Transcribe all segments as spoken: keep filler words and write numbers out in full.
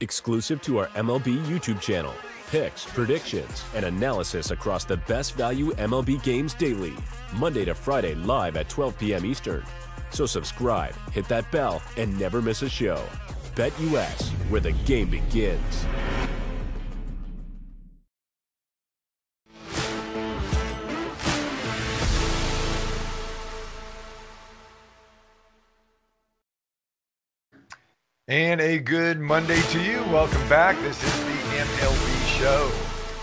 exclusive to our M L B YouTube channel. Picks, predictions, and analysis across the best value M L B games daily, Monday to Friday live at twelve p m Eastern. So subscribe, hit that bell, and never miss a show. BetUS, where the game begins. And a good Monday to you. Welcome back. This is the M L B Show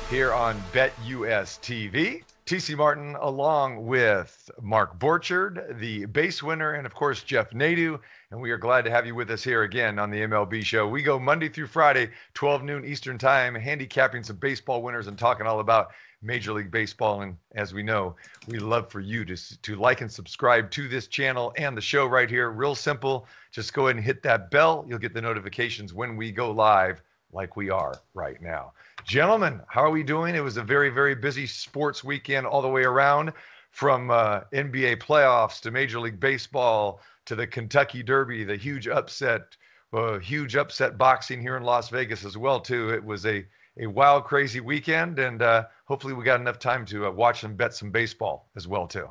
here on BetUS T V. T C Martin along with Mark Borchard, the base winner, and of course, Jeff Nadu. And we are glad to have you with us here again on the M L B Show. We go Monday through Friday, twelve noon Eastern time, handicapping some baseball winners and talking all about Major League Baseball. And as we know, we love for you to, to like and subscribe to this channel and the show right here. Real simple. Just go ahead and hit that bell. You'll get the notifications when we go live like we are right now. Gentlemen, how are we doing? It was a very, very busy sports weekend all the way around, from uh, N B A playoffs to Major League Baseball to the Kentucky Derby, the huge upset, uh, huge upset boxing here in Las Vegas as well, too. It was a A wild, crazy weekend, and uh, hopefully we got enough time to uh, watch and bet some baseball as well, too.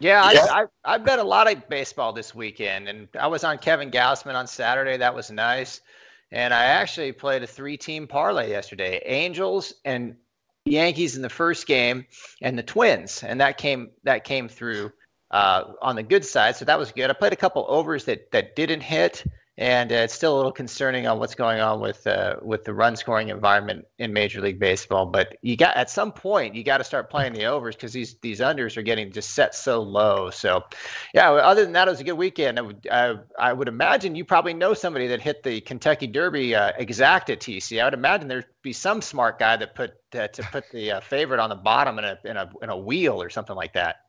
Yeah, yeah. I, I I bet a lot of baseball this weekend, and I was on Kevin Gausman on Saturday. That was nice, and I actually played a three-team parlay yesterday: Angels and Yankees in the first game, and the Twins, and that came that came through uh, on the good side, so that was good. I played a couple overs that that didn't hit. And uh, it's still a little concerning on what's going on with uh, with the run scoring environment in Major League Baseball. But you got at some point you got to start playing the overs, because these these unders are getting just set so low. So, yeah. Other than that, it was a good weekend. I would I, I would imagine you probably know somebody that hit the Kentucky Derby uh, exacta, T C. I would imagine there'd be some smart guy that put uh, to put the uh, favorite on the bottom in a in a in a wheel or something like that.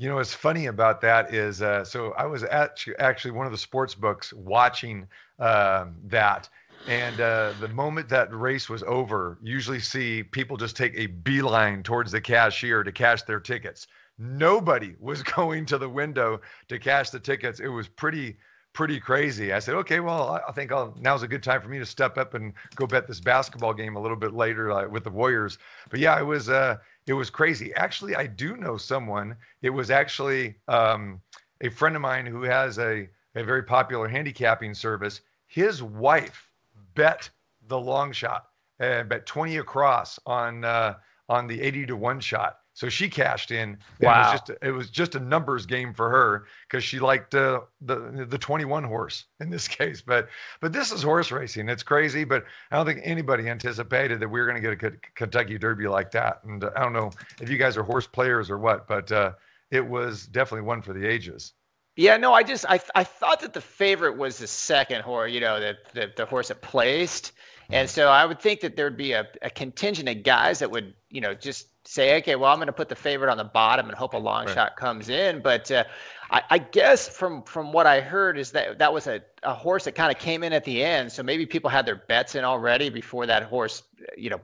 You know, what's funny about that is, uh, so I was at actually one of the sports books watching um, that, and uh, the moment that race was over, usually see people just take a beeline towards the cashier to cash their tickets. Nobody was going to the window to cash the tickets. It was pretty, pretty crazy. I said, okay, well, I think I'll, now's a good time for me to step up and go bet this basketball game a little bit later uh, with the Warriors. But yeah, it was. Uh, It was crazy. Actually, I do know someone. It was actually um, a friend of mine who has a, a very popular handicapping service. His wife bet the long shot, uh, bet twenty across on uh, on the eighty to one shot. So she cashed in. Wow. It was just, it was just a numbers game for her, because she liked uh, the the twenty-one horse in this case. But but this is horse racing. It's crazy. But I don't think anybody anticipated that we were going to get a Kentucky Derby like that. And uh, I don't know if you guys are horse players or what, but uh, it was definitely one for the ages. Yeah, no, I just I I thought that the favorite was the second horse, you know, the the, the horse that placed. And so I would think that there'd be a, a contingent of guys that would, you know, just say, okay, well, I'm going to put the favorite on the bottom and hope a long right. shot comes in. But uh, I, I guess from from what I heard is that that was a, a horse that kind of came in at the end. So maybe people had their bets in already before that horse, you know,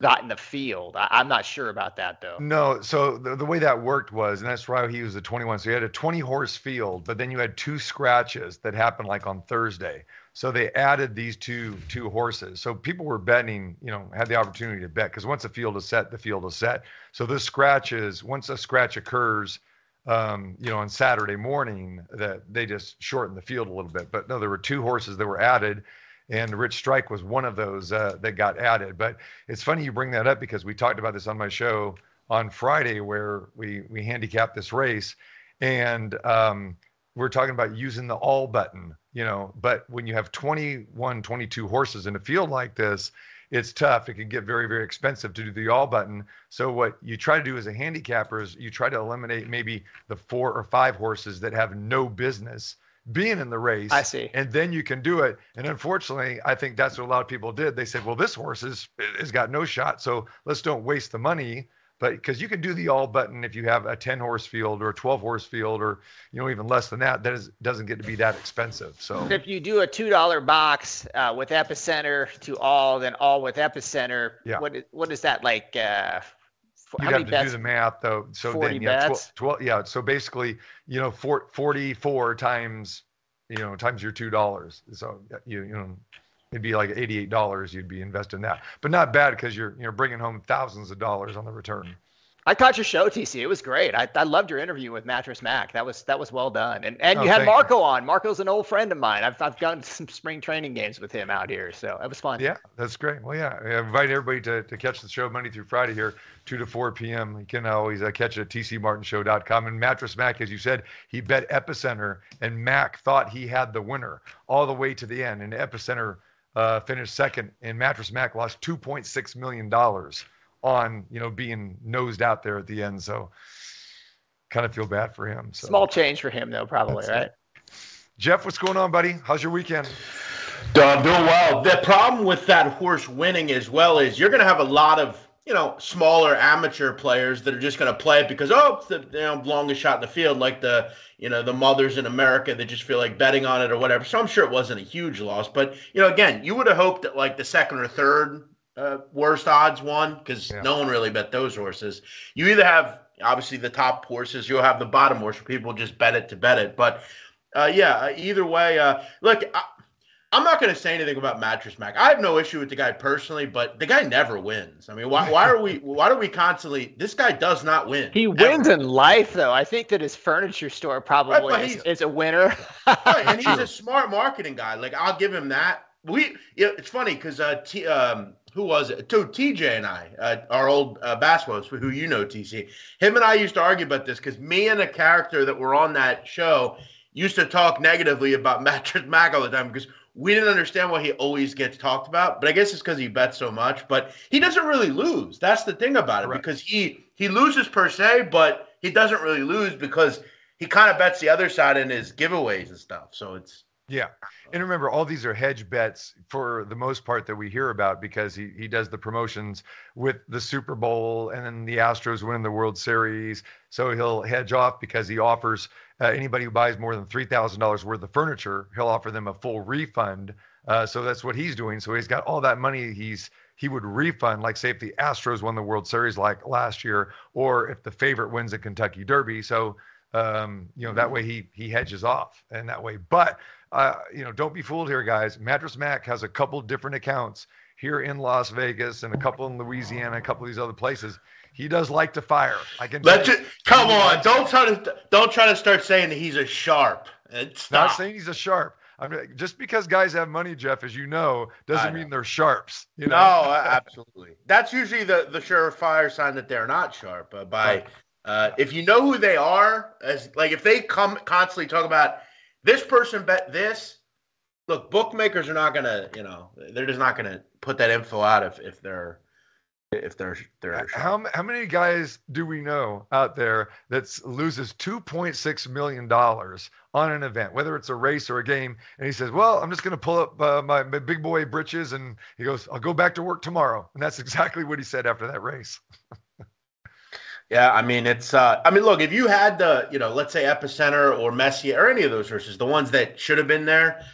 got in the field. I, I'm not sure about that, though. No. So the, the way that worked was, and that's why he was the twenty-one. So you had a twenty horse field, but then you had two scratches that happened like on Thursday. So they added these two two horses. So people were betting, you know, had the opportunity to bet, because once the field is set, the field is set. So this scratches, once a scratch occurs, um, you know, on Saturday morning, that they just shortened the field a little bit. But no, there were two horses that were added, and Rich Strike was one of those uh, that got added. But it's funny you bring that up, because we talked about this on my show on Friday, where we we handicapped this race, and um, we're talking about using the all button. You know, but when you have twenty-one, twenty-two horses in a field like this, it's tough. It can get very, very expensive to do the all button. So what you try to do as a handicapper is you try to eliminate maybe the four or five horses that have no business being in the race. I see. And then you can do it. And unfortunately, I think that's what a lot of people did. They said, well, this horse is, has got no shot, so let's don't waste the money. But because you can do the all button if you have a ten horse field or a twelve horse field, or, you know, even less than that, that is, doesn't get to be that expensive. So if you do a two dollar box uh, with Epicenter to all, then all with Epicenter, yeah. what, what is that like? Uh, You'd how have to bets? Do the math, though. So forty then, yeah, bets? twelve, twelve, yeah. So basically, you know, forty-four times you know, times your two dollars. So, you, you know, it'd be like eighty-eight dollars you'd be invested in that. But not bad because you're, you know, bringing home thousands of dollars on the return. I caught your show, T C. It was great. I, I loved your interview with Mattress Mac. That was that was well done. And and oh, you had Marco you. on. Marco's an old friend of mine. I've I've gone to some spring training games with him out here, so it was fun. Yeah, that's great. Well, yeah, I invite everybody to, to catch the show Monday through Friday here, two to four p.m. You can always uh, catch it at t c martin show dot com. And Mattress Mac, as you said, he bet Epicenter, and Mac thought he had the winner all the way to the end. And Epicenter uh, finished second, and Mattress Mac lost two point six million dollars. on, you know, being nosed out there at the end. So kind of feel bad for him. So. Small change for him though, probably, right? It. Jeff, what's going on, buddy? How's your weekend? I'm doing well. The problem with that horse winning as well is you're going to have a lot of, you know, smaller amateur players that are just going to play it because, oh, it's the you know, longest shot in the field, like the, you know, the mothers in America that just feel like betting on it or whatever. So I'm sure it wasn't a huge loss, but, you know, again, you would have hoped that like the second or third Uh, worst odds won because yeah. no one really bet those horses. You either have obviously the top horses, you'll have the bottom horse where people just bet it to bet it. But uh, yeah, either way, uh, look, I, I'm not going to say anything about Mattress Mac. I have no issue with the guy personally, but the guy never wins. I mean, why, why are we? Why do we constantly? This guy does not win. He wins ever. in life, though. I think that his furniture store probably right, is, is a winner. Right, and he's a smart marketing guy. Like I'll give him that. We, it's funny because uh, T, um, who was it? So T J and I, uh, our old uh, basketball, who you know, T C, him and I used to argue about this because me and a character that were on that show used to talk negatively about Mattress Mac all the time because we didn't understand why he always gets talked about. But I guess it's because he bets so much. But he doesn't really lose. That's the thing about it right. because he he loses per se, but he doesn't really lose because he kind of bets the other side in his giveaways and stuff. So it's. Yeah. And remember, all these are hedge bets for the most part that we hear about because he, he does the promotions with the Super Bowl and then the Astros winning the World Series. So he'll hedge off because he offers uh, anybody who buys more than three thousand dollars worth of furniture, he'll offer them a full refund. Uh, so that's what he's doing. So he's got all that money he's he would refund, like, say, if the Astros won the World Series like last year or if the favorite wins the Kentucky Derby. So, um, you know, that way he he hedges off and that way. But Uh, you know, don't be fooled here, guys. Mattress Mac has a couple different accounts here in Las Vegas and a couple in Louisiana, a couple of these other places. He does like to fire. I can Let you, come on. Don't try to don't try to start saying that he's a sharp. It's not saying he's a sharp. I'm just because guys have money, Jeff, as you know, doesn't know. mean they're sharps. You know? No, absolutely. That's usually the the surefire sign that they're not sharp. Uh, by right. uh, if you know who they are, as like if they come constantly talk about. This person bet this. Look, bookmakers are not gonna, you know, they're just not gonna put that info out if if they're if they're they're. How how many guys do we know out there that loses two point six million dollars on an event, whether it's a race or a game, and he says, "Well, I'm just gonna pull up uh, my, my big boy britches," and he goes, "I'll go back to work tomorrow," and that's exactly what he said after that race. Yeah, I mean, it's uh, – I mean, look, if you had the, you know, let's say Epicenter or Messier or any of those horses, the ones that should have been there,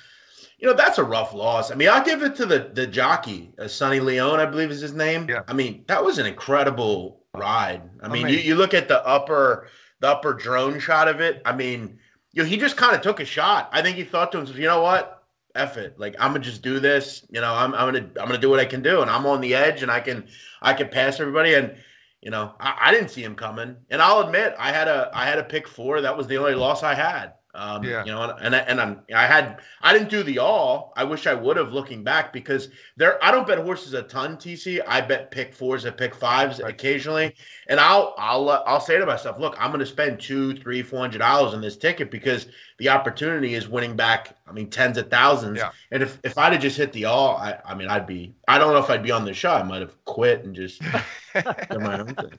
you know, that's a rough loss. I mean, I'll give it to the the jockey, uh, Sonny Leone, I believe is his name. Yeah. I mean, that was an incredible ride. I mean, I mean you, you look at the upper the upper drone shot of it. I mean, you know, he just kind of took a shot. I think he thought to himself, you know what, F it. Like, I'm going to just do this. You know, I'm, I'm going to I'm gonna do what I can do, and I'm on the edge, and I can I can pass everybody. And – You know, I, I didn't see him coming, and I'll admit I had a I had a pick four. That was the only loss I had. Um, yeah. You know, and and, I, and I'm, I had I didn't do the all. I wish I would have looking back because there I don't bet horses a ton. T C, I bet pick fours and pick fives right. occasionally, and I'll I'll uh, I'll say to myself, look, I'm going to spend two, three, four hundred dollars on this ticket because the opportunity is winning back. I mean, tens of thousands. Yeah. And if if I'd have just hit the all, I I mean, I'd be I don't know if I'd be on the show. I might have quit and just. My own thing.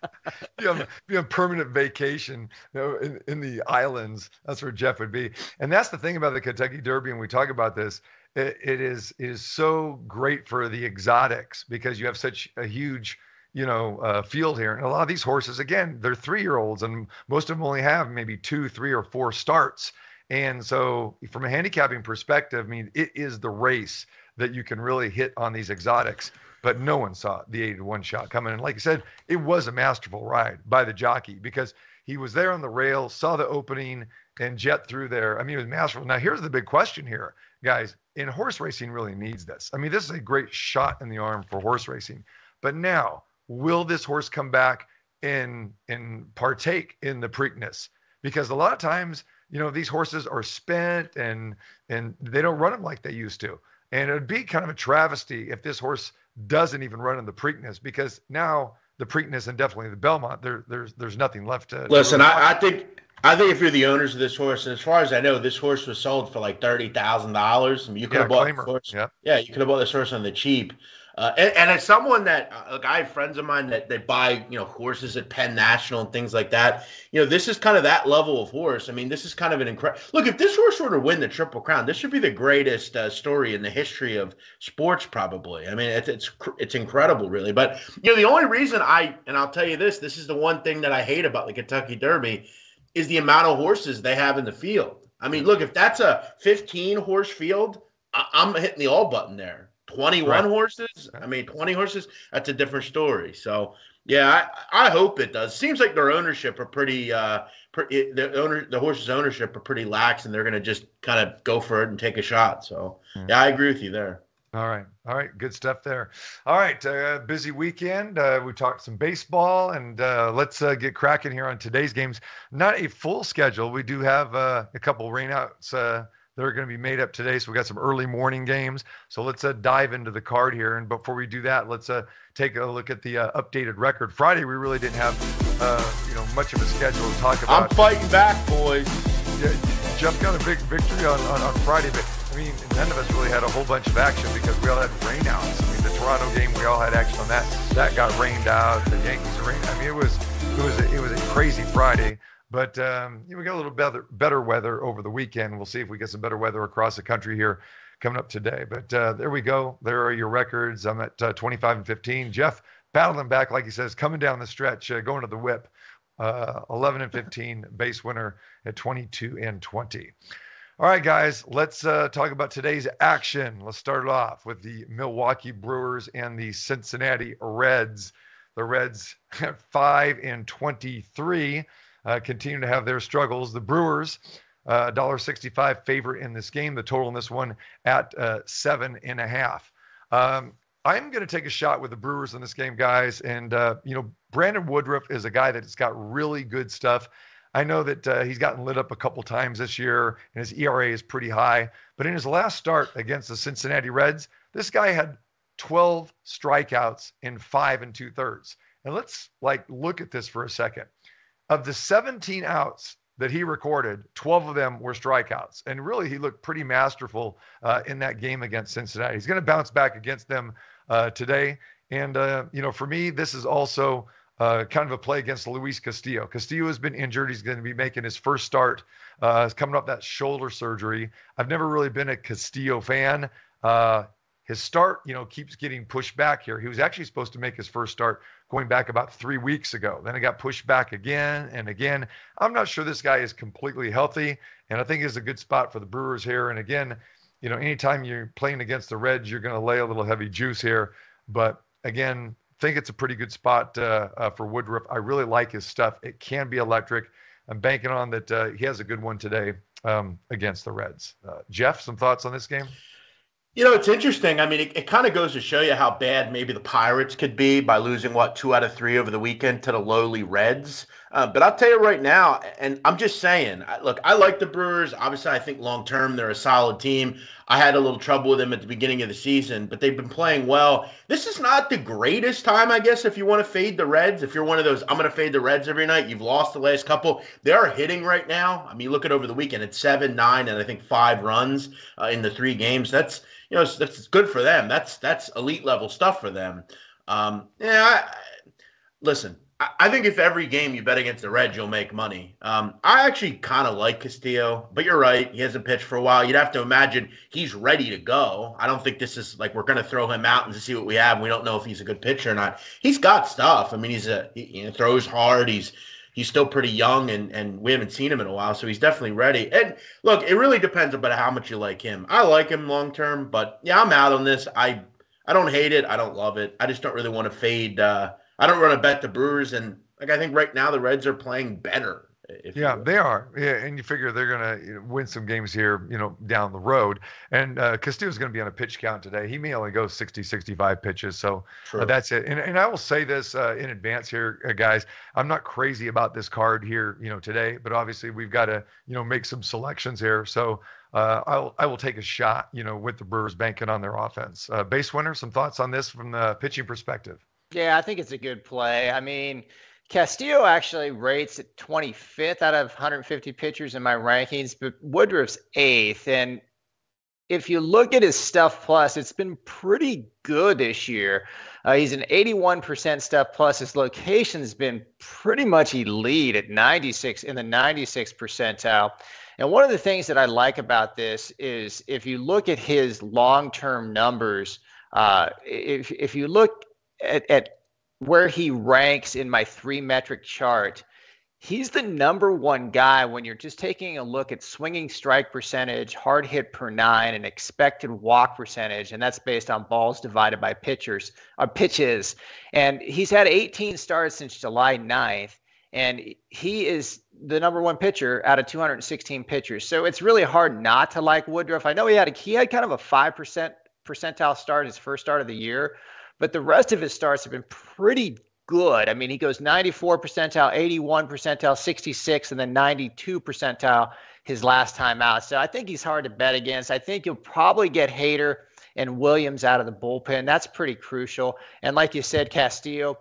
Be, on, be on permanent vacation, you know, in, in the islands. That's where Jeff would be. And that's the thing about the Kentucky Derby, and we talk about this. It, it is it is so great for the exotics because you have such a huge, you know, uh, field here. And a lot of these horses, again, they're three-year-olds, and most of them only have maybe two, three, or four starts. And so from a handicapping perspective, I mean, it is the race that you can really hit on these exotics. But no one saw the eight to one shot coming. And like I said, it was a masterful ride by the jockey because He was there on the rail, saw the opening, and jet through there. I mean, it was masterful. Now, here's the big question here, guys. And horse racing really needs this. I mean, this is a great shot in the arm for horse racing. But now, will this horse come back and, and partake in the Preakness? Because a lot of times, you know, these horses are spent and and they don't run them like they used to. And it would be kind of a travesty if this horse doesn't even run in the Preakness, because now the Preakness and definitely the Belmont, there, there's there's nothing left to listen. Really I, I think I think if you're the owners of this horse, and as far as I know, this horse was sold for like thirty thousand dollars. You could yeah, have bought this horse. Yeah. yeah, you could have bought this horse on the cheap. Uh, and, and as someone that, like, I have friends of mine that they buy, you know, horses at Penn National and things like that. You know, this is kind of that level of horse. I mean, this is kind of an incredible look. If this horse were to win the Triple Crown, this should be the greatest uh, story in the history of sports, probably. I mean, it's it's it's incredible, really. But you know, the only reason I and I'll tell you this, this is the one thing that I hate about the Kentucky Derby, is the amount of horses they have in the field. I mean, look, if that's a fifteen horse field, I- I'm hitting the all button there. twenty-one right. horses? I mean, twenty horses? That's a different story. So, yeah, I, I hope it does. Seems like their ownership are pretty uh, – pre- the owner, the horses' ownership are pretty lax, and they're going to just kind of go for it and take a shot. So, mm-hmm. yeah, I agree with you there. All right. All right. Good stuff there. All right. Uh, busy weekend. Uh, we talked some baseball, and uh, let's uh, get cracking here on today's games. Not a full schedule. We do have uh, a couple rainouts uh they're going to be made up today, so we got some early morning games. So let's uh, dive into the card here. And before we do that, let's uh, take a look at the uh, updated record. Friday, we really didn't have uh, you know much of a schedule to talk about. I'm fighting back, boys. Yeah, Jeff got a big victory on, on, on Friday, but I mean, none of us really had a whole bunch of action because we all had rainouts. I mean, the Toronto game, we all had action on that. That got rained out. The Yankees rained. I mean, it was it was a, it was a crazy Friday. But um, yeah, we got a little better, better weather over the weekend. We'll see if we get some better weather across the country here coming up today. But uh, there we go. There are your records. I'm at uh, twenty-five and fifteen. Jeff battling back, like he says, coming down the stretch, uh, going to the whip. Uh, eleven and fifteen, base winner at twenty-two and twenty. All right, guys, let's uh, talk about today's action. Let's start it off with the Milwaukee Brewers and the Cincinnati Reds. The Reds at five and twenty-three. Uh, continue to have their struggles. The Brewers, uh, one dollar sixty-five favorite in this game. The total in this one at uh, seven and a half. Um, I'm going to take a shot with the Brewers in this game, guys. And, uh, you know, Brandon Woodruff is a guy that's got really good stuff. I know that uh, he's gotten lit up a couple times this year, and his E R A is pretty high. But in his last start against the Cincinnati Reds, this guy had twelve strikeouts in five and two-thirds. And let's, like, look at this for a second. Of the seventeen outs that he recorded, twelve of them were strikeouts. And really, he looked pretty masterful uh, in that game against Cincinnati. He's going to bounce back against them uh, today. And, uh, you know, for me, this is also uh, kind of a play against Luis Castillo. Castillo has been injured. He's going to be making his first start. Uh, he's coming off that shoulder surgery. I've never really been a Castillo fan. Uh, his start, you know, keeps getting pushed back here. He was actually supposed to make his first start going back about three weeks ago. Then it got pushed back again and again. I'm not sure this guy is completely healthy, and I think it's a good spot for the Brewers here. And again, you know, anytime you're playing against the Reds, you're going to lay a little heavy juice here. But again, I think it's a pretty good spot uh, uh, for Woodruff. I really like his stuff. It can be electric. I'm banking on that uh, he has a good one today um, against the Reds. Uh, Jeff, some thoughts on this game? You know, it's interesting. I mean, it, it kind of goes to show you how bad maybe the Pirates could be by losing, what, two out of three over the weekend to the lowly Reds. Uh, but I'll tell you right now, and I'm just saying, I, look, I like the Brewers. Obviously, I think long-term they're a solid team. I had a little trouble with them at the beginning of the season, but they've been playing well. This is not the greatest time, I guess, if you want to fade the Reds. If you're one of those, I'm going to fade the Reds every night. You've lost the last couple. They're hitting right now. I mean, look at over the weekend. It's seven, nine, and I think five runs uh, in the three games. That's – You know, that's good for them. That's that's elite level stuff for them. Um, yeah, I, listen, I, I think if every game you bet against the Reds, you'll make money. Um, I actually kind of like Castillo, but you're right. He hasn't pitched for a while. You'd have to imagine he's ready to go. I don't think this is like we're going to throw him out and see what we have. We don't know if he's a good pitcher or not. He's got stuff. I mean, he's a he you know, throws hard. He's He's still pretty young, and, and we haven't seen him in a while, so he's definitely ready. And, look, it really depends about how much you like him. I like him long-term, but, yeah, I'm out on this. I I don't hate it. I don't love it. I just don't really want to fade. Uh, I don't want to bet the Brewers, and Like, I think right now the Reds are playing better. If yeah, they are. Yeah, and you figure they're going to win some games here, you know, down the road. And uh, Castillo's going to be on a pitch count today. He may only go sixty, sixty-five pitches. So uh, that's it. And and I will say this uh, in advance here, uh, guys. I'm not crazy about this card here, you know, today. But obviously we've got to, you know, make some selections here. So uh, I'll, I will take a shot, you know, with the Brewers banking on their offense. Uh, base winner, some thoughts on this from the pitching perspective? Yeah, I think it's a good play. I mean, Castillo actually rates at twenty-fifth out of one hundred fifty pitchers in my rankings, but Woodruff's eighth. And if you look at his stuff plus, it's been pretty good this year. Uh, he's an eighty-one percent stuff plus. His location's been pretty much elite at ninety-six in the ninety-sixth percentile. And one of the things that I like about this is if you look at his long-term numbers, uh, if if you look at, at where he ranks in my three metric chart, he's the number one guy when you're just taking a look at swinging strike percentage, hard hit per nine, and expected walk percentage. And that's based on balls divided by pitchers or pitches. And he's had eighteen starts since July ninth. And he is the number one pitcher out of two hundred sixteen pitchers. So it's really hard not to like Woodruff. I know he had a, he had kind of a five percent percentile start his first start of the year, but the rest of his starts have been pretty good. I mean, he goes ninety-four percentile, eighty-one percentile, sixty-six, and then ninety-two percentile his last time out. So I think he's hard to bet against. I think you'll probably get Hader and Williams out of the bullpen. That's pretty crucial. And like you said, Castillo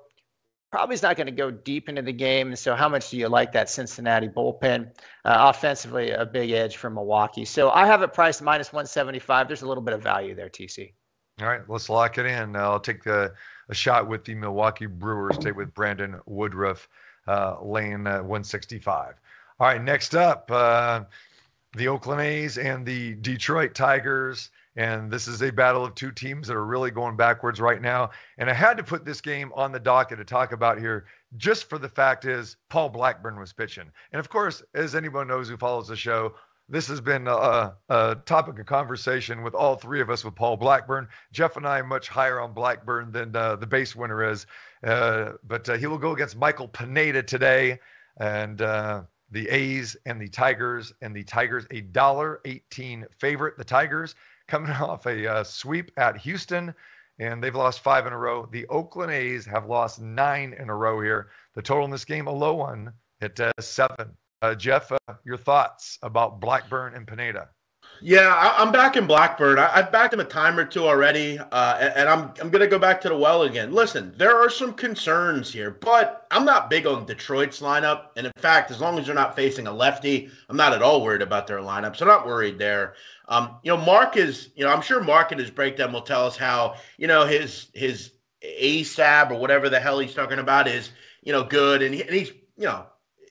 probably is not going to go deep into the game. And so how much do you like that Cincinnati bullpen? Uh, offensively, a big edge from Milwaukee. So I have it priced minus one seventy-five. There's a little bit of value there, T C. All right, let's lock it in. I'll take the, a shot with the Milwaukee Brewers today with Brandon Woodruff uh, laying uh, one sixty-five. All right, next up, uh, the Oakland A's and the Detroit Tigers. And this is a battle of two teams that are really going backwards right now. And I had to put this game on the docket to talk about here just for the fact is Paul Blackburn was pitching. And, of course, as anyone knows who follows the show, this has been a, a topic of conversation with all three of us with Paul Blackburn. Jeff and I are much higher on Blackburn than uh, the base winner is. Uh, but uh, he will go against Michael Pineda today. And uh, the A's and the Tigers. And the Tigers, a one eighteen favorite. The Tigers coming off a uh, sweep at Houston. And they've lost five in a row. The Oakland A's have lost nine in a row here. The total in this game, a low one at uh, seven. Uh, Jeff, uh, your thoughts about Blackburn and Pineda? Yeah, I, I'm back in Blackburn. I, I've backed him a time or two already, uh, and, and I'm I'm going to go back to the well again. Listen, there are some concerns here, but I'm not big on Detroit's lineup. And in fact, as long as they're not facing a lefty, I'm not at all worried about their lineup. So I'm not worried there. Um, you know, Mark is, you know, I'm sure Mark in his breakdown will tell us how, you know, his his A S A B or whatever the hell he's talking about is, you know, good. And, he, and he's, you know,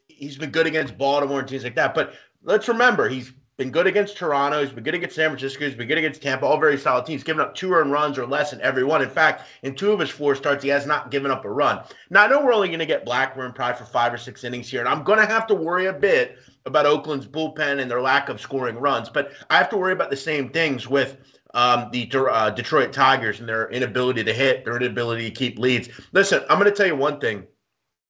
he's been good against Baltimore and teams like that. But let's remember, he's been good against Toronto. He's been good against San Francisco. He's been good against Tampa, all very solid teams, giving up two earned runs or less in every one. In fact, in two of his four starts, he has not given up a run. Now, I know we're only going to get Blackburn probably for five or six innings here, and I'm going to have to worry a bit about Oakland's bullpen and their lack of scoring runs. But I have to worry about the same things with um, the uh, Detroit Tigers and their inability to hit, their inability to keep leads. Listen, I'm going to tell you one thing.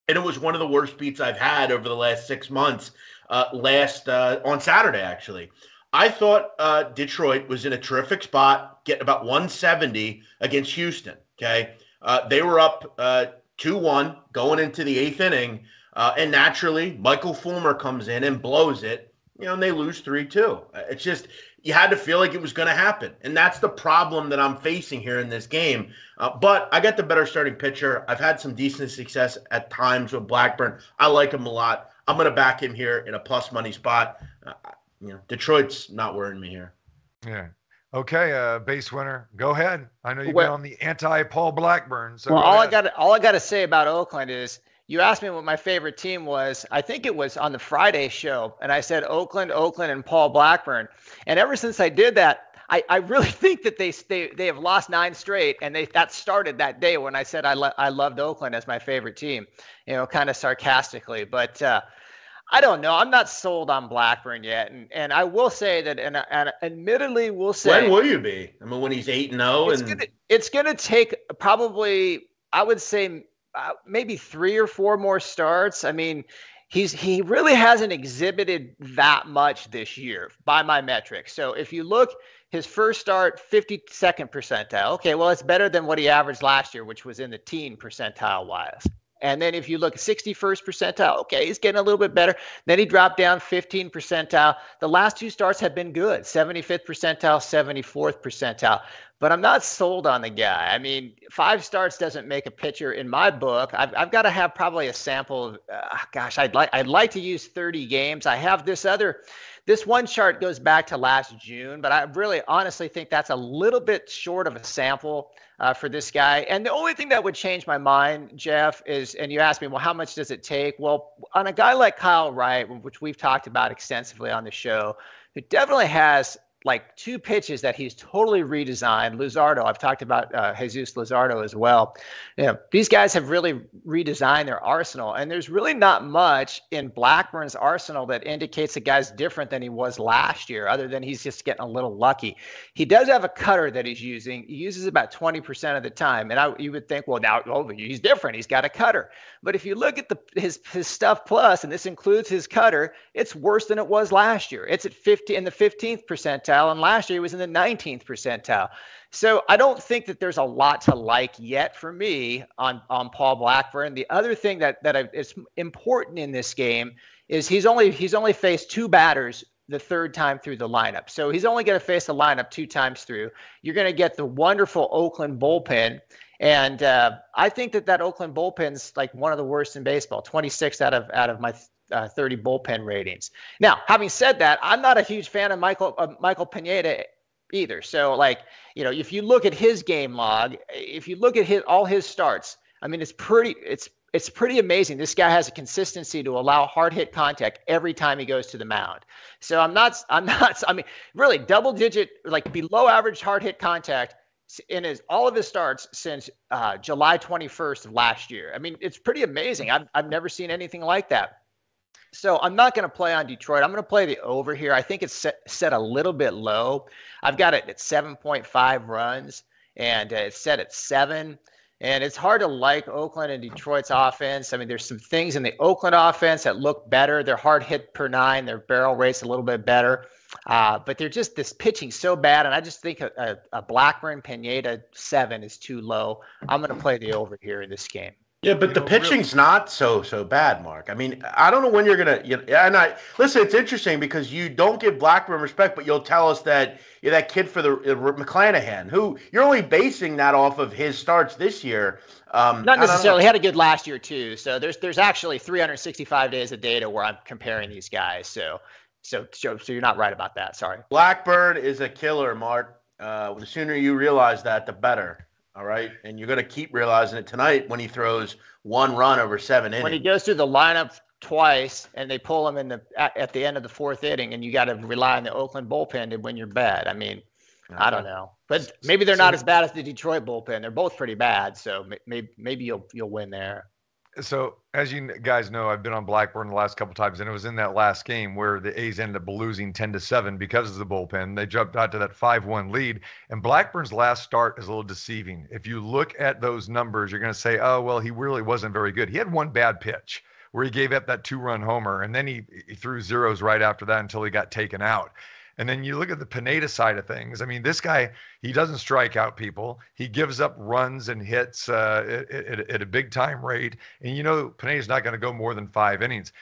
And it was one of the worst beats I've had over the last six months, uh, last uh, on Saturday, actually. I thought uh, Detroit was in a terrific spot, getting about one seventy against Houston, okay? Uh, they were up uh, two one going into the eighth inning, uh, and naturally, Michael Fulmer comes in and blows it, you know, and they lose three two. It's just, you had to feel like it was going to happen. And that's the problem that I'm facing here in this game. Uh, but I got the better starting pitcher. I've had some decent success at times with Blackburn. I like him a lot. I'm going to back him here in a plus money spot. Uh, you know, Detroit's not worrying me here. Yeah. Okay, uh, base winner, go ahead. I know you've well, been on the anti-Paul Blackburn. So well, all I got all I got to say about Oakland is, you asked me what my favorite team was. I think it was on the Friday show. And I said, Oakland, Oakland, and Paul Blackburn. And ever since I did that, I, I really think that they, they they have lost nine straight. And they that started that day when I said I, lo- I loved Oakland as my favorite team, you know, kind of sarcastically. But uh, I don't know. I'm not sold on Blackburn yet. And and I will say that, and, and admittedly, we'll say. When will you be? I mean, when he's eight and oh. It's and... going to take probably, I would say, uh, maybe three or four more starts. I mean, he's he really hasn't exhibited that much this year by my metrics. So if you look, his first start, fifty-second percentile. Okay, well, it's better than what he averaged last year, which was in the teen percentile wise. And then if you look at sixty-first percentile, okay, he's getting a little bit better. Then he dropped down fifteenth percentile. The last two starts have been good, seventy-fifth percentile, seventy-fourth percentile. But I'm not sold on the guy. I mean, five starts doesn't make a pitcher in my book. I've, I've got to have probably a sample of, uh, gosh, I'd like I'd like to use thirty games. I have this other, this one chart goes back to last June, but I really honestly think that's a little bit short of a sample uh, for this guy. And the only thing that would change my mind, Jeff, is, and you asked me, well, how much does it take? Well, on a guy like Kyle Wright, which we've talked about extensively on the show, who definitely has like two pitches that he's totally redesigned. Luzardo, I've talked about uh, Jesus Luzardo as well. You know, these guys have really redesigned their arsenal, and there's really not much in Blackburn's arsenal that indicates the guy's different than he was last year, other than he's just getting a little lucky. He does have a cutter that he's using. He uses about twenty percent of the time, and I, you would think, well, now oh, he's different. He's got a cutter. But if you look at the his his stuff plus, and this includes his cutter, it's worse than it was last year. It's at fifty in the fifteenth percentile. And last year he was in the nineteenth percentile. So I don't think that there's a lot to like yet for me on, on Paul Blackburn. The other thing that, that I, is important in this game is he's only he's only faced two batters the third time through the lineup. So he's only going to face the lineup two times through. You're going to get the wonderful Oakland bullpen. And uh, I think that that Oakland bullpen's like one of the worst in baseball, twenty-sixth out of out of my th- Uh, thirty bullpen ratings. Now, having said that, I'm not a huge fan of Michael uh, Michael Pineda either. So, like, you know, if you look at his game log, if you look at his all his starts, I mean, it's pretty it's it's pretty amazing. This guy has a consistency to allow hard hit contact every time he goes to the mound. So I'm not I'm not I mean, really double digit, like below average hard hit contact in his all of his starts since uh, July twenty-first of last year. I mean, it's pretty amazing. I've I've never seen anything like that. So I'm not going to play on Detroit. I'm going to play the over here. I think it's set, set a little bit low. I've got it at seven point five runs, and uh, it's set at seven. And it's hard to like Oakland and Detroit's offense. I mean, there's some things in the Oakland offense that look better. They're hard hit per nine. Their barrel rate's a little bit better. Uh, but they're just this pitching so bad. And I just think a, a, a Blackburn Pineda seven is too low. I'm going to play the over here in this game. Yeah, but you the pitching's really. not so so bad, Mark. I mean, I don't know when you're gonna. You know, and I listen. It's interesting because you don't give Blackburn respect, but you'll tell us that you're that kid for the uh, McClanahan, who you're only basing that off of his starts this year. Um, Not necessarily. He had a good last year too. So there's there's actually three hundred sixty-five days of data where I'm comparing these guys. So so so, so you're not right about that. Sorry. Blackburn is a killer, Mark. Uh, the sooner you realize that, the better. All right, and you're going to keep realizing it tonight when he throws one run over seven innings. When he goes through the lineup twice and they pull him in the at, at the end of the fourth inning, and you got to rely on the Oakland bullpen to win your bet. I mean, okay. I don't know, but maybe they're not as bad as the Detroit bullpen. They're both pretty bad, so maybe maybe you'll you'll win there. So as you guys know, I've been on Blackburn the last couple of times, and it was in that last game where the A's ended up losing ten to seven because of the bullpen. They jumped out to that five one lead, and Blackburn's last start is a little deceiving. If you look at those numbers, you're going to say, oh, well, he really wasn't very good. He had one bad pitch where he gave up that two-run homer, and then he, he threw zeros right after that until he got taken out. And then you look at the Pineda side of things. I mean, this guy, he doesn't strike out people. He gives up runs and hits uh, at, at, at a big time rate. And, you know, Pineda's not going to go more than five innings.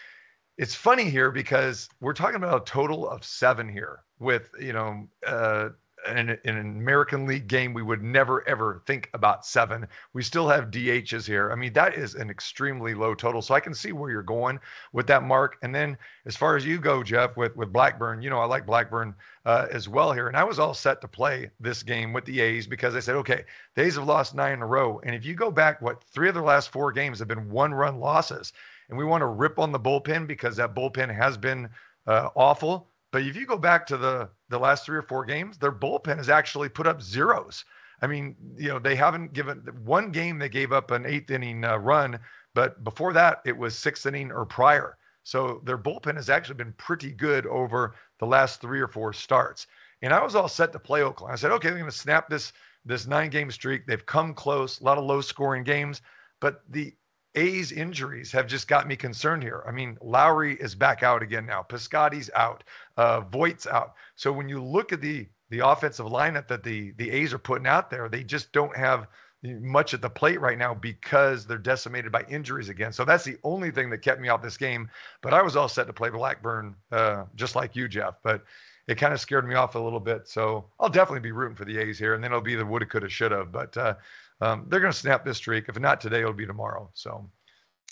It's funny here because we're talking about a total of seven here with, you know, uh, in, in an American League game, we would never, ever think about seven. We still have D Hs here. I mean, that is an extremely low total. So I can see where you're going with that, Mark. And then as far as you go, Jeff, with, with Blackburn, you know, I like Blackburn uh, as well here. And I was all set to play this game with the A's because I said, okay, the A's have lost nine in a row. And if you go back, what, three of their last four games have been one-run losses. And we want to rip on the bullpen because that bullpen has been uh, awful. But if you go back to the, the last three or four games, their bullpen has actually put up zeros. I mean, you know, they haven't given one game they gave up an eighth inning uh, run, but before that it was sixth inning or prior. So their bullpen has actually been pretty good over the last three or four starts. And I was all set to play Oakland. I said, okay, we're going to snap this this nine game streak. They've come close, a lot of low scoring games, but the A's injuries have just got me concerned here. I mean, Lowry is back out again now. Piscotty's out. Uh, Voigt's out. So when you look at the the offensive lineup that the the A's are putting out there, they just don't have much at the plate right now because they're decimated by injuries again. So that's the only thing that kept me off this game. But I was all set to play Blackburn, uh, just like you, Jeff. But it kind of scared me off a little bit. So I'll definitely be rooting for the A's here. And then it'll be the woulda, coulda, shoulda. But uh, um, they're going to snap this streak. If not today, it'll be tomorrow. So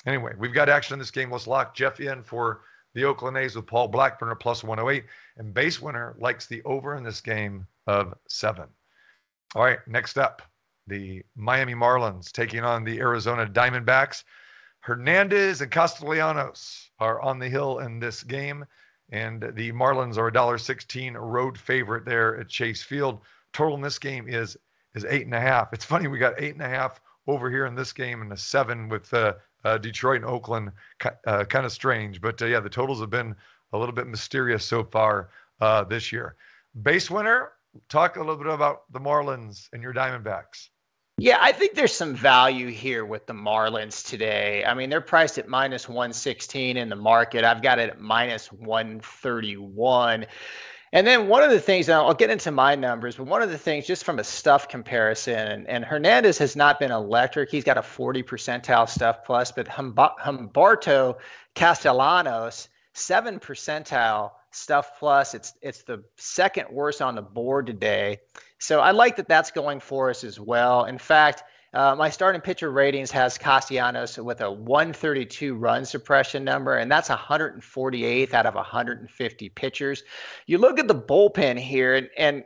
anyway, we've got action in this game. Let's lock Jeff in for the Oakland A's with Paul Blackburn at plus one oh eight. And BaseWinner likes the over in this game of seven. All right, next up, the Miami Marlins taking on the Arizona Diamondbacks. Hernandez and Castellanos are on the hill in this game. And the Marlins are a dollar sixteen road favorite there at Chase Field. Total in this game is is eight and a half. It's funny, we got eight and a half over here in this game and a seven with uh, uh, Detroit and Oakland. Uh, kind of strange, but uh, yeah, the totals have been a little bit mysterious so far uh, this year. BaseWinner, talk a little bit about the Marlins and your Diamondbacks. Yeah, I think there's some value here with the Marlins today. I mean, they're priced at minus one sixteen in the market. I've got it at minus one thirty-one. And then one of the things, and I'll get into my numbers, but one of the things just from a stuff comparison, and, and Hernandez has not been electric. He's got a forty percentile stuff plus, but Humberto Castellanos, seven percentile stuff plus. It's it's the second worst on the board today. So I like that that's going for us as well. In fact, uh, my starting pitcher ratings has Castellanos with a one thirty-two run suppression number, and that's one hundred forty-eighth out of one hundred fifty pitchers. You look at the bullpen here, and, and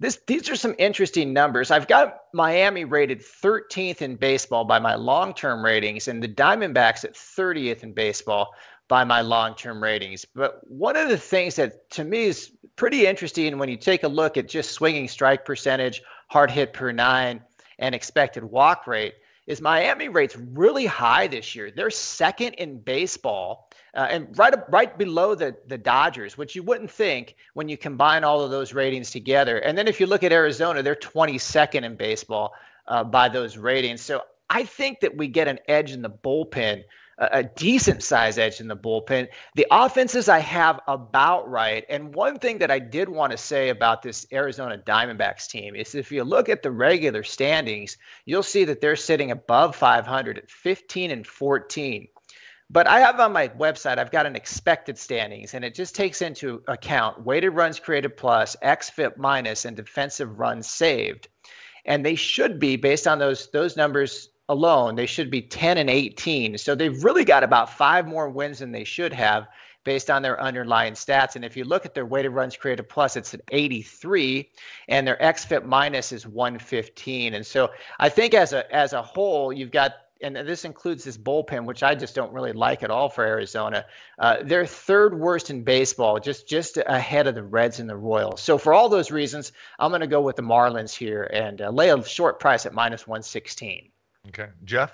this these are some interesting numbers. I've got Miami rated thirteenth in baseball by my long-term ratings, and the Diamondbacks at thirtieth in baseball by my long-term ratings. But one of the things that to me is pretty interesting when you take a look at just swinging strike percentage, hard hit per nine, and expected walk rate is Miami rates really high this year. They're second in baseball uh, and right right below the, the Dodgers, which you wouldn't think when you combine all of those ratings together. And then if you look at Arizona, they're twenty-second in baseball uh, by those ratings. So I think that we get an edge in the bullpen, a decent size edge in the bullpen. The offenses I have about right. And one thing that I did want to say about this Arizona Diamondbacks team is if you look at the regular standings, you'll see that they're sitting above five hundred at fifteen and fourteen. But I have on my website, I've got an expected standings, and it just takes into account weighted runs created plus, xFIP minus, and defensive runs saved. And they should be, based on those those numbers alone, they should be ten and eighteen. So they've really got about five more wins than they should have based on their underlying stats. And if you look at their weighted runs created plus, it's an eighty-three, and their xFIP minus is one fifteen. And so I think as a as a whole, you've got, and this includes this bullpen, which I just don't really like at all for Arizona. Uh, they're third worst in baseball, just just ahead of the Reds and the Royals. So for all those reasons, I'm going to go with the Marlins here and uh, lay a short price at minus one sixteen. Okay. Jeff?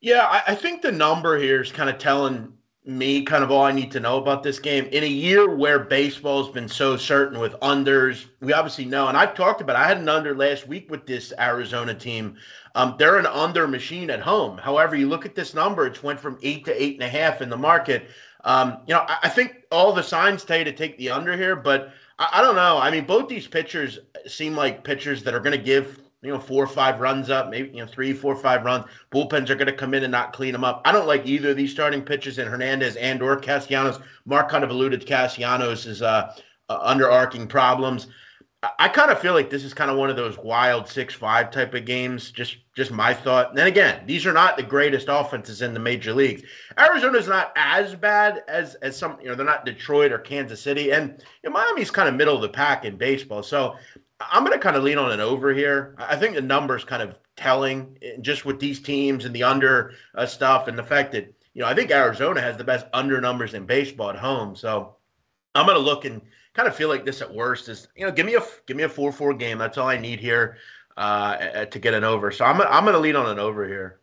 Yeah, I, I think the number here is kind of telling me kind of all I need to know about this game. In a year where baseball has been so certain with unders, we obviously know, and I've talked about it. I had an under last week with this Arizona team. Um, they're an under machine at home. However, you look at this number, it's went from eight to eight and a half in the market. Um, you know, I, I think all the signs tell you to take the under here, but I, I don't know. I mean, both these pitchers seem like pitchers that are going to give you know, four or five runs up, maybe, you know, three, four, five runs. Bullpens are going to come in and not clean them up. I don't like either of these starting pitchers in Hernandez and or Castellanos. Mark kind of alluded to Castellanos' uh, uh, underarching problems. I, I kind of feel like this is kind of one of those wild six five type of games, just, just my thought. And then again, these are not the greatest offenses in the major leagues. Arizona's not as bad as, as some, you know, they're not Detroit or Kansas City. And you know, Miami's kind of middle of the pack in baseball. So I'm going to kind of lean on an over here. I think the number's kind of telling just with these teams and the under uh, stuff and the fact that, you know, I think Arizona has the best under numbers in baseball at home. So I'm going to look and kind of feel like this at worst is, you know, give me a give me a four four game. That's all I need here uh, to get an over. So I'm, I'm going to lean on an over here.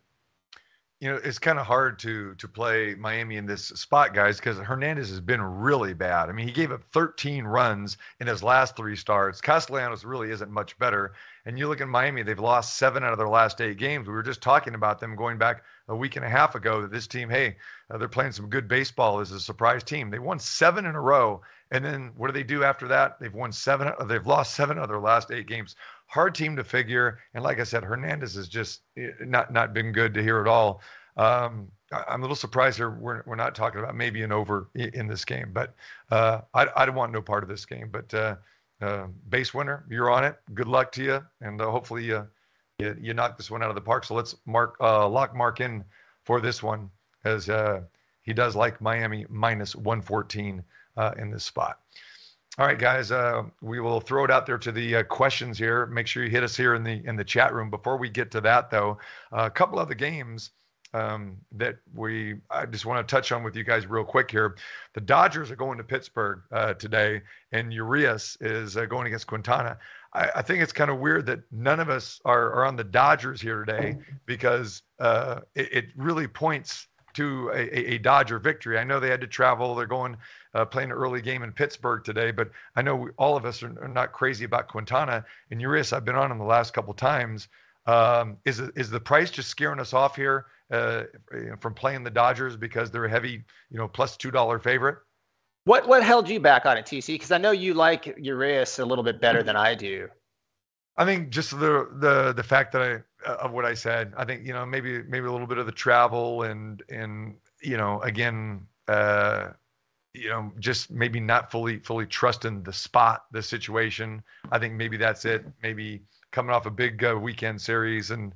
you know, it's kind of hard to to play Miami in this spot, guys, because Hernandez has been really bad. I mean, he gave up thirteen runs in his last three starts. Castellanos really isn't much better. And you look at Miami, they've lost seven out of their last eight games. We were just talking about them going back a week and a half ago that this team, hey, uh, they're playing some good baseball as a surprise team. They won seven in a row. And then what do they do after that? They've won seven. They've lost seven out of their last eight games. Hard team to figure. And like I said, Hernandez has just not, not been good to hear at all. Um, I'm a little surprised here. We're, we're not talking about maybe an over in this game, but uh, I, I want no part of this game, but uh, uh, base winner, you're on it. Good luck to you. And uh, hopefully uh, you, you knock this one out of the park. So let's mark uh, lock Mark in for this one as uh, he does like Miami minus one fourteen uh, in this spot. All right, guys, uh, we will throw it out there to the uh, questions here. Make sure you hit us here in the in the chat room. Before we get to that, though, uh, a couple of the games um, that we I just want to touch on with you guys real quick here. The Dodgers are going to Pittsburgh uh, today, and Urias is uh, going against Quintana. I, I think it's kind of weird that none of us are, are on the Dodgers here today because uh, it, it really points to a, a Dodger victory. I know they had to travel. They're going uh, playing an early game in Pittsburgh today, but I know we, all of us are, are not crazy about Quintana and Urias. I've been on him the last couple of times. Um, is is the price just scaring us off here uh, from playing the Dodgers because they're a heavy, you know, plus two dollar favorite? What what held you back on it, T C? Because I know you like Urias a little bit better than I do. I think just the the the fact that I uh, of what I said. I think you know maybe maybe a little bit of the travel and and you know again uh, you know just maybe not fully fully trusting the spot, the situation. I think maybe that's it. Maybe coming off a big uh, weekend series and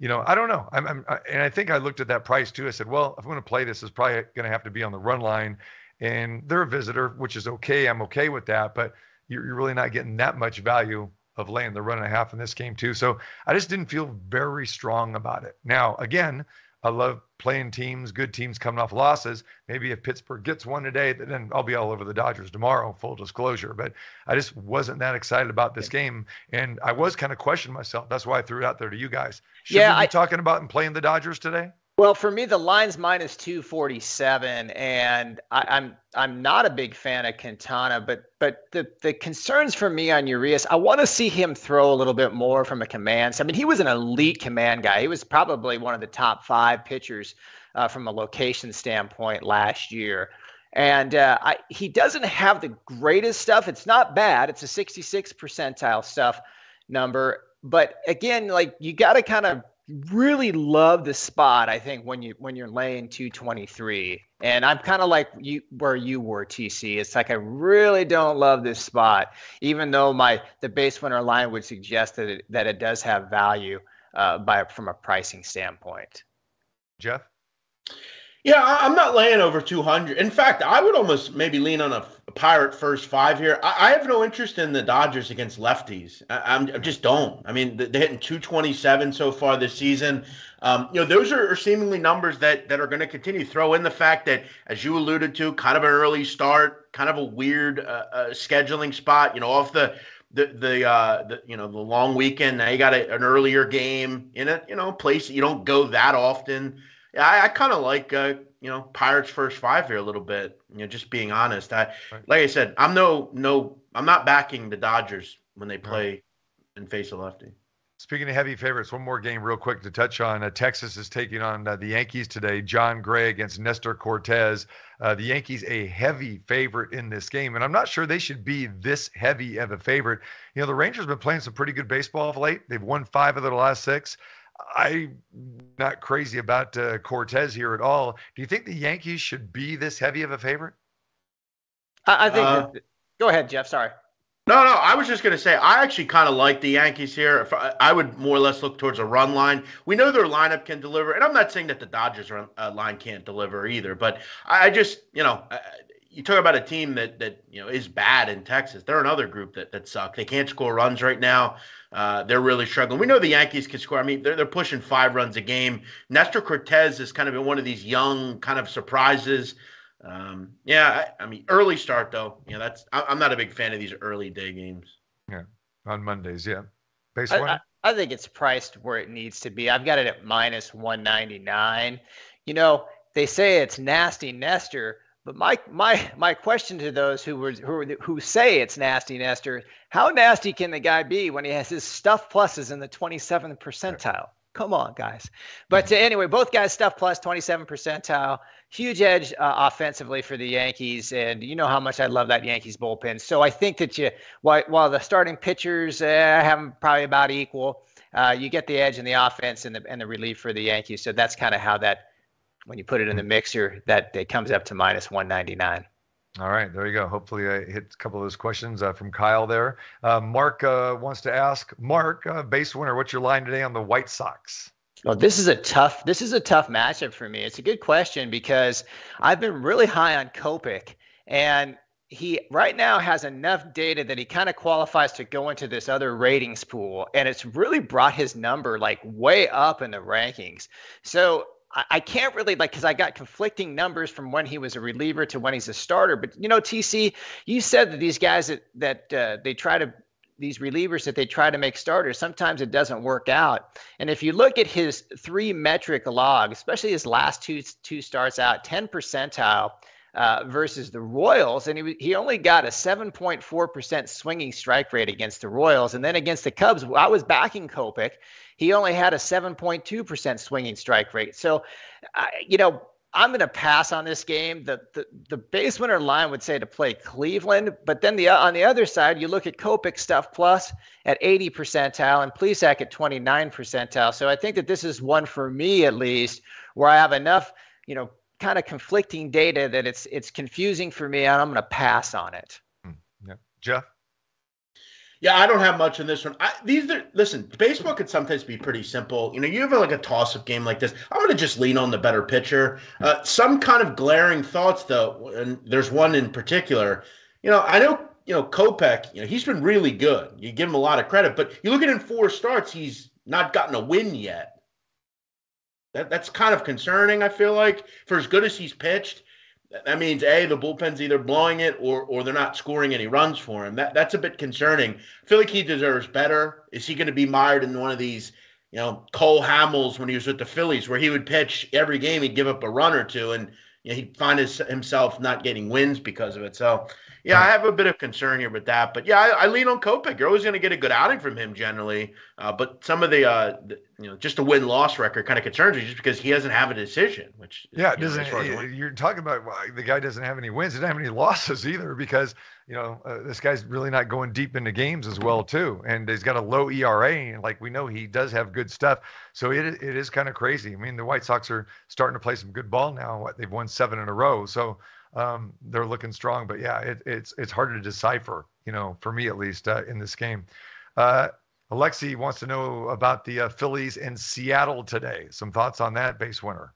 you know I don't know. I'm, I'm I, and I think I looked at that price too. I said, well, if I'm going to play this, it's probably going to have to be on the run line, and they're a visitor, which is okay. I'm okay with that, but you're, you're really not getting that much value of laying the run and a half in this game too. So I just didn't feel very strong about it. Now, again, I love playing teams, good teams coming off losses. Maybe if Pittsburgh gets one today, then I'll be all over the Dodgers tomorrow, full disclosure. But I just wasn't that excited about this game. And I was kind of questioning myself. That's why I threw it out there to you guys. Should yeah, we be I- talking about and playing the Dodgers today? Well, for me, the line's minus two forty-seven, and I, I'm I'm not a big fan of Quintana, but but the the concerns for me on Urias, I want to see him throw a little bit more from a command. I mean, he was an elite command guy. He was probably one of the top five pitchers uh, from a location standpoint last year, and uh, I, he doesn't have the greatest stuff. It's not bad. It's a sixty-six percentile stuff number, but again, like you got to kind of really love the spot, I think, when you when you're laying two twenty-three, and I'm kind of like you where you were, T C. It's like I really don't love this spot, even though my the base winner line would suggest that it, that it does have value uh, by from a pricing standpoint. Jeff, yeah, I'm not laying over two hundred. In fact, I would almost maybe lean on a Pirate first five here. I, I have no interest in the Dodgers against lefties. I, I'm I just don't. I mean, they're hitting two twenty-seven so far this season. Um, you know, those are, are seemingly numbers that that are going to continue. Throw in the fact that, as you alluded to, kind of an early start, kind of a weird uh, uh, scheduling spot. You know, off the the the, uh, the you know the long weekend. Now you got a, an earlier game in a you know place that you don't go that often. I, I kind of like. Uh, You know, Pirates first five here a little bit. You know, just being honest. I, right. like I said, I'm no, no, I'm not backing the Dodgers when they play right. and face a lefty. Speaking of heavy favorites, one more game real quick to touch on. Uh, Texas is taking on uh, the Yankees today. John Gray against Nestor Cortez. Uh, the Yankees a heavy favorite in this game, and I'm not sure they should be this heavy of a favorite. You know, the Rangers have been playing some pretty good baseball of late. They've won five of their last six. I'm not crazy about uh, Cortez here at all. Do you think the Yankees should be this heavy of a favorite? I, I think uh, – go ahead, Jeff. Sorry. No, no. I was just going to say I actually kind of like the Yankees here. If I, I would more or less look towards a run line. We know their lineup can deliver, and I'm not saying that the Dodgers run, uh, line can't deliver either, but I, I just – you know – you talk about a team that, that you know is bad in Texas. They're another group that that suck. They can't score runs right now. Uh, they're really struggling. We know the Yankees can score. I mean, they're they're pushing five runs a game. Nestor Cortez has kind of been one of these young kind of surprises. Um, yeah, I, I mean, early start though. You know, that's I, I'm not a big fan of these early day games. Yeah, on Mondays. Yeah, Base I, I, I think it's priced where it needs to be. I've got it at minus one ninety-nine. You know, they say it's nasty Nestor, but my my my question to those who were who who say it's nasty Nestor, how nasty can the guy be when he has his stuff pluses in the twenty-seventh percentile? Come on, guys. But uh, anyway, both guys stuff plus twenty-seven percentile. Huge edge uh, offensively for the Yankees, and you know how much I love that Yankees bullpen. So I think that you, while, while the starting pitchers uh, have them probably about equal, uh, you get the edge in the offense and the and the relief for the Yankees. So that's kind of how that, when you put it in the mixer, that it comes up to minus one ninety-nine. All right, there you go. Hopefully I hit a couple of those questions uh, from Kyle there. Uh, Mark uh, wants to ask, Mark, uh, base winner, what's your line today on the White Sox? Well, this is a tough, this is a tough matchup for me. It's a good question because I've been really high on Kopech, and he right now has enough data that he kind of qualifies to go into this other ratings pool, and it's really brought his number like way up in the rankings. So I can't really, like, because I got conflicting numbers from when he was a reliever to when he's a starter. But, you know, T C, you said that these guys that, that uh, they try to, these relievers that they try to make starters, sometimes it doesn't work out. And if you look at his three metric log, especially his last two two starts out, ten percentile uh, versus the Royals, and he he only got a seven point four percent swinging strike rate against the Royals. And then against the Cubs, I was backing Kopech. He only had a seven point two percent swinging strike rate. So, uh, you know, I'm going to pass on this game. The, the the base winner line would say to play Cleveland, but then the uh, on the other side, you look at Kopech stuff plus at eighty percentile and Plesac at twenty-nine percentile. So I think that this is one for me, at least, where I have enough, you know, kind of conflicting data that it's it's confusing for me, and I'm going to pass on it. Yeah. Jeff? Yeah, I don't have much in this one. I, these are listen. Baseball could sometimes be pretty simple. You know, you have like a toss-up game like this. I'm going to just lean on the better pitcher. Uh, some kind of glaring thoughts, though, and there's one in particular. You know, I know. You know, Kopech. You know, he's been really good. You give him a lot of credit, but you look at him four starts. He's not gotten a win yet. That that's kind of concerning. I feel like for as good as he's pitched, that means, A, the bullpen's either blowing it or or they're not scoring any runs for him. That That's a bit concerning. I feel like he deserves better. Is he going to be mired in one of these, you know, Cole Hamels when he was with the Phillies, where he would pitch every game, he'd give up a run or two, and you know, he'd find his, himself not getting wins because of it. So, yeah, I have a bit of concern here with that. But, yeah, I, I lean on Kopech. You're always going to get a good outing from him generally. Uh, but some of the, uh, the, you know, just the win-loss record kind of concerns me just because he doesn't have a decision. Which yeah, it doesn't, know, it, you're talking about well, the guy doesn't have any wins. He doesn't have any losses either because, you know, uh, this guy's really not going deep into games as well too. And he's got a low E R A. And, like, we know he does have good stuff. So it it is kind of crazy. I mean, the White Sox are starting to play some good ball now. They've won seven in a row. So, Um, they're looking strong, but yeah, it, it's it's hard to decipher, you know, for me at least uh, in this game. Uh, Alexi wants to know about the uh, Phillies and Seattle today. Some thoughts on that, base winner?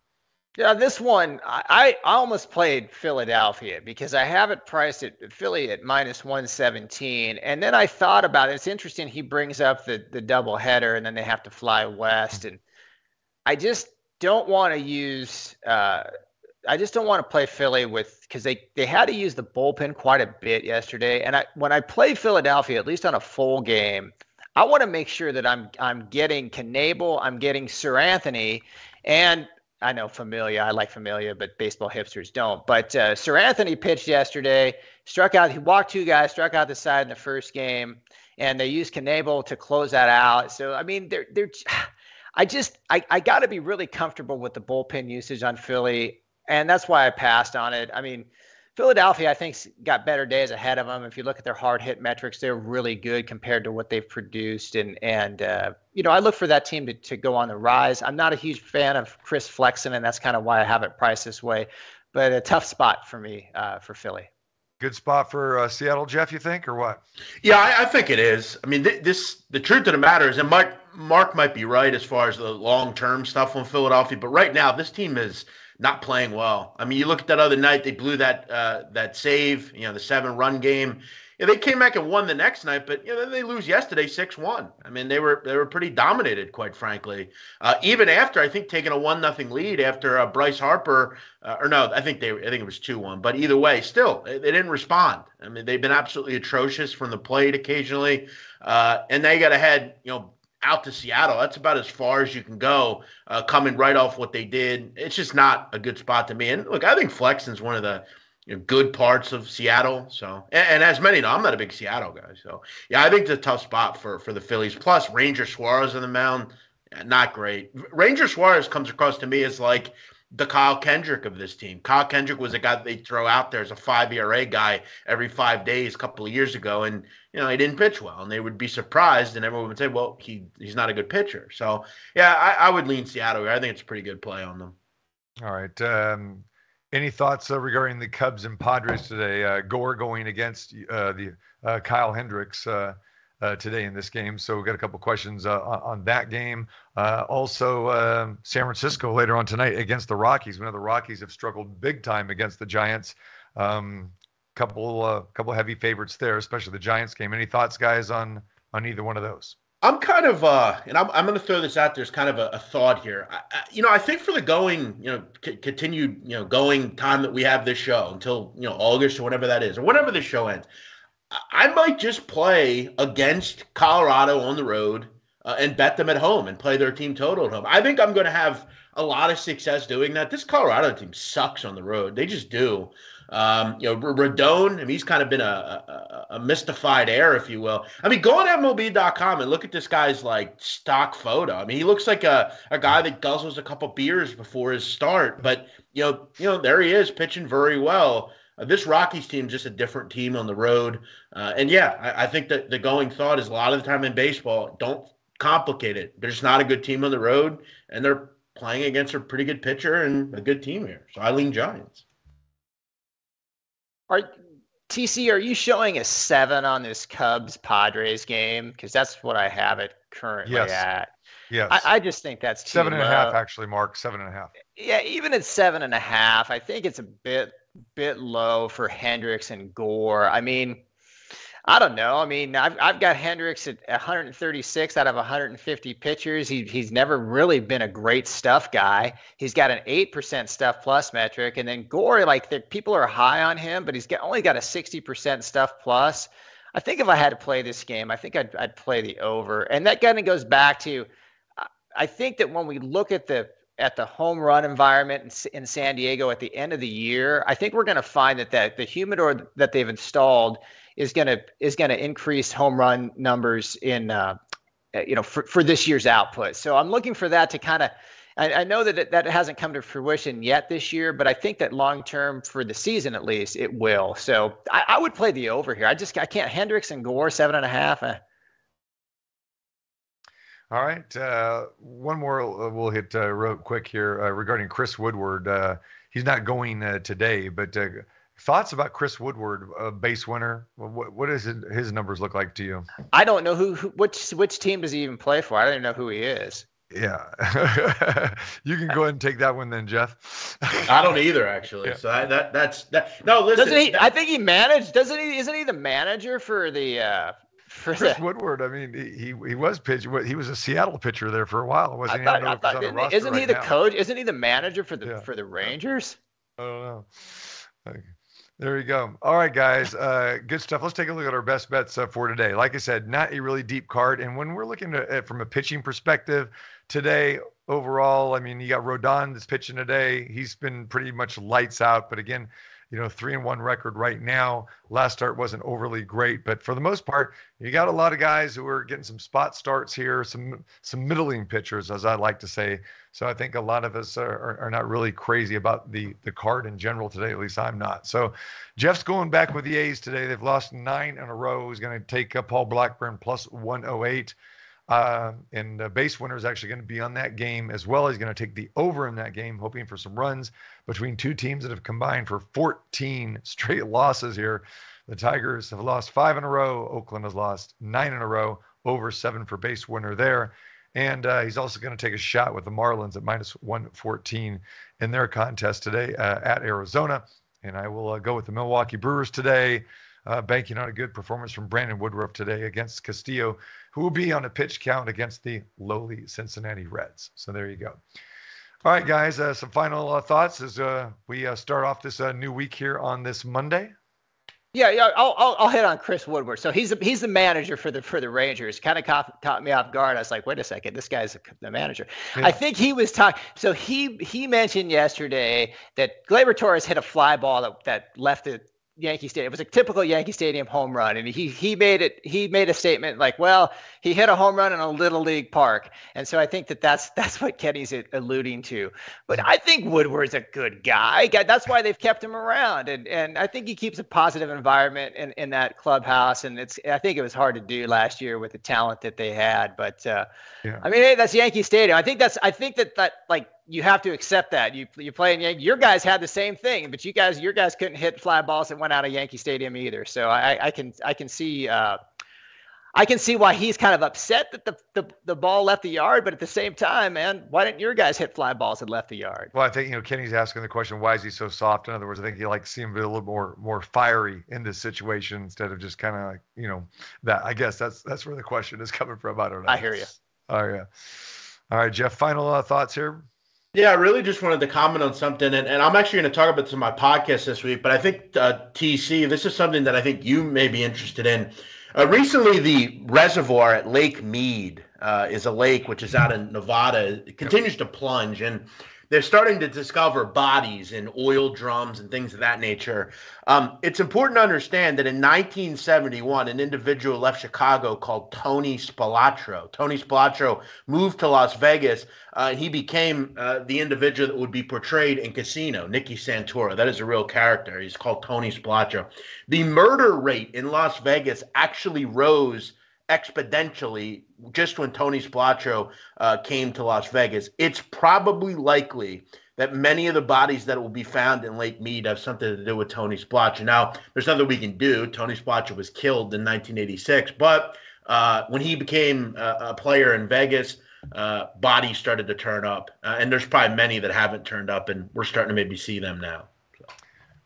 Yeah, this one, I, I almost played Philadelphia because I have it priced at Philly at minus one seventeen. And then I thought about it. It's interesting. He brings up the, the double header and then they have to fly west. And I just don't want to use, uh, I just don't want to play Philly with because they, they had to use the bullpen quite a bit yesterday. And I when I play Philadelphia, at least on a full game, I want to make sure that I'm I'm getting Knebel, I'm getting Seranthony, and I know Familia. I like Familia, but baseball hipsters don't. But uh, Seranthony pitched yesterday, struck out. He walked two guys, struck out the side in the first game, and they used Knebel to close that out. So I mean, they're they're. I just I I got to be really comfortable with the bullpen usage on Philly. And that's why I passed on it. I mean, Philadelphia, I think, got better days ahead of them. If you look at their hard hit metrics, they're really good compared to what they've produced. And, and uh, you know, I look for that team to, to go on the rise. I'm not a huge fan of Chris Flexen, and that's kind of why I have it priced this way. But a tough spot for me uh, for Philly. Good spot for uh, Seattle, Jeff, you think, or what? Yeah, I, I think it is. I mean, th- this the truth of the matter is, and Mike, Mark might be right as far as the long-term stuff on Philadelphia, but right now this team is – not playing well. I mean, you look at that other night, they blew that uh, that save, you know, the seven-run game. yeah, they came back and won the next night, but you know, they lose yesterday six one. I mean, they were they were pretty dominated, quite frankly. Uh, even after, I think, taking a one nothing lead after uh, Bryce Harper, uh, or no, I think they I think it was two one. But either way, still, they, they didn't respond. I mean, they've been absolutely atrocious from the plate occasionally. Uh, and they got ahead, you know, out to Seattle. That's about as far as you can go, uh, coming right off what they did. It's just not a good spot to me. And look, I think Flexen's one of the you know, good parts of Seattle. So, and, and as many know, I'm not a big Seattle guy. So yeah, I think it's a tough spot for, for the Phillies. Plus Ranger Suarez on the mound, not great. Ranger Suarez comes across to me as like the Kyle Kendrick of this team. Kyle Kendrick was a guy that they throw out there as a five E R A guy every five days a couple of years ago. And, you know, he didn't pitch well, and they would be surprised, and everyone would say, well, he he's not a good pitcher. So, yeah, I, I would lean Seattle. I think it's a pretty good play on them. All right. Um, any thoughts uh, regarding the Cubs and Padres today? Uh, Gore going against uh, the uh, Kyle Hendricks uh, uh, today in this game. So we've got a couple questions uh, on that game. Uh, also, uh, San Francisco later on tonight against the Rockies. We know the Rockies have struggled big time against the Giants. Um, Couple, uh, couple heavy favorites there, especially the Giants game. Any thoughts, guys, on on either one of those? I'm kind of, uh, and I'm I'm going to throw this out there as kind of a, a thought here. I, I, you know, I think for the going, you know, c- continued, you know, going time that we have this show until you know August or whatever that is, or whenever this show ends, I, I might just play against Colorado on the road uh, and bet them at home and play their team total at home. I think I'm going to have a lot of success doing that. This Colorado team sucks on the road; they just do. Um, you know, Rodon, I mean, he's kind of been a, a, a mystified heir, if you will. I mean, go on M L B dot com and look at this guy's, like, stock photo. I mean, he looks like a, a guy that guzzles a couple beers before his start. But, you know, you know, there he is pitching very well. Uh, this Rockies team is just a different team on the road. Uh, and, yeah, I, I think that the going thought is a lot of the time in baseball, don't complicate it. They're just not a good team on the road, and they're playing against a pretty good pitcher and a good team here. So I lean Giants. Are, T C, are you showing a seven on this Cubs-Padres game? Because that's what I have it currently yes. at. Yes. I, I just think that's too Seven and low. a half, actually, Mark. Seven and a half. Yeah, even at seven and a half, I think it's a bit bit low for Hendricks and Gore. I mean, I don't know. I mean, I've I've got Hendricks at one thirty-six out of one hundred fifty pitchers. He he's never really been a great stuff guy. He's got an eight percent stuff plus metric, and then Gore, like the people are high on him, but he's got only got a sixty percent stuff plus. I think if I had to play this game, I think I'd I'd play the over, and that kind of goes back to I think that when we look at the at the home run environment in, in San Diego at the end of the year, I think we're going to find that that the humidor that they've installed is going to is going to increase home run numbers in, uh, you know, for, for this year's output. So I'm looking for that to kind of, I, I know that it, that hasn't come to fruition yet this year, but I think that long term for the season, at least, it will. So I, I would play the over here. I just, I can't Hendricks and Gore, seven and a half. Uh. All right. Uh, one more we'll hit uh, real quick here uh, regarding Chris Woodward. Uh, he's not going uh, today, but uh, thoughts about Chris Woodward, uh, base winner? What what does his numbers look like to you? I don't know who, who which which team does he even play for. I don't even know who he is. Yeah, you can go ahead and take that one then, Jeff. I don't either, actually. Yeah. So I, that that's that. No, listen. Doesn't he, that, I think he managed. Doesn't he? Isn't he the manager for the? Uh, For Chris that. Woodward, I mean, he he was pitch. He was a Seattle pitcher there for a while, wasn't he? I don't know if he's on the roster isn't he right the now. coach? Isn't he the manager for the yeah. for the Rangers? I don't know. Okay. There you go. All right, guys, uh, good stuff. Let's take a look at our best bets uh, for today. Like I said, not a really deep card. And when we're looking at it from a pitching perspective today, overall, I mean, you got Rodon that's pitching today. He's been pretty much lights out. But again, you know, three and one record right now. Last start wasn't overly great, but for the most part, you got a lot of guys who are getting some spot starts here, some some middling pitchers, as I like to say. So I think a lot of us are, are not really crazy about the the card in general today. At least I'm not. So Jeff's going back with the A's today. They've lost nine in a row. He's going to take up Paul Blackburn plus one oh eight. Uh, and uh, base winner is actually going to be on that game as well. He's going to take the over in that game, hoping for some runs between two teams that have combined for fourteen straight losses here. The Tigers have lost five in a row. Oakland has lost nine in a row, over seven for base winner there. And uh, he's also going to take a shot with the Marlins at minus one fourteen in their contest today uh, at Arizona. And I will uh, go with the Milwaukee Brewers today. uh, banking on a good performance from Brandon Woodruff today against Castillo, who will be on a pitch count against the lowly Cincinnati Reds. So there you go. All right, guys, uh, some final uh, thoughts as uh, we uh, start off this uh, new week here on this Monday. Yeah, yeah, I'll, I'll I'll hit on Chris Woodward. So he's the, he's the manager for the for the Rangers. Kind of caught, caught me off guard. I was like, wait a second, this guy's the manager. Yeah. I think he was talking. So he he mentioned yesterday that Gleyber Torres hit a fly ball that, that left the Yankee Stadium. It was a typical Yankee Stadium home run, and he he made it. He made a statement like, well, he hit a home run in a little league park, and so I think that that's that's what Kenny's alluding to. But I think Woodward's a good guy. That's why they've kept him around, and and I think he keeps a positive environment in, in that clubhouse. And it's I think it was hard to do last year with the talent that they had. But uh, yeah. I mean, hey, that's Yankee Stadium. I think that's I think that that like. You have to accept that you you play in Yankee. Your guys had the same thing, but you guys your guys couldn't hit fly balls that went out of Yankee Stadium either. So I, I can I can see uh, I can see why he's kind of upset that the, the the ball left the yard. But at the same time, man, why didn't your guys hit fly balls that left the yard? Well, I think you know Kenny's asking the question, why is he so soft? In other words, I think he likes seeing him be a little more more fiery in this situation instead of just kind of like, you know that. I guess that's that's where the question is coming from. I don't know. I hear you. Oh yeah. All right, Jeff. Final uh, thoughts here. Yeah, I really just wanted to comment on something, and, and I'm actually going to talk about this in my podcast this week, but I think, uh, T C, this is something that I think you may be interested in. Uh, recently, the reservoir at Lake Mead uh, is a lake which is out in Nevada. It continues to plunge, and they're starting to discover bodies in oil drums and things of that nature. Um, it's important to understand that in nineteen seventy-one, an individual left Chicago called Tony Spilotro. Tony Spilotro moved to Las Vegas, uh, and he became uh, the individual that would be portrayed in Casino, Nicky Santoro. That is a real character. He's called Tony Spilotro. The murder rate in Las Vegas actually rose exponentially just when Tony Spilotro uh, came to Las Vegas. It's probably likely that many of the bodies that will be found in Lake Mead have something to do with Tony Spilotro. Now, there's nothing we can do. Tony Spilotro was killed in nineteen eighty-six, but uh, when he became a, a player in Vegas, uh, bodies started to turn up, uh, and there's probably many that haven't turned up, and we're starting to maybe see them now.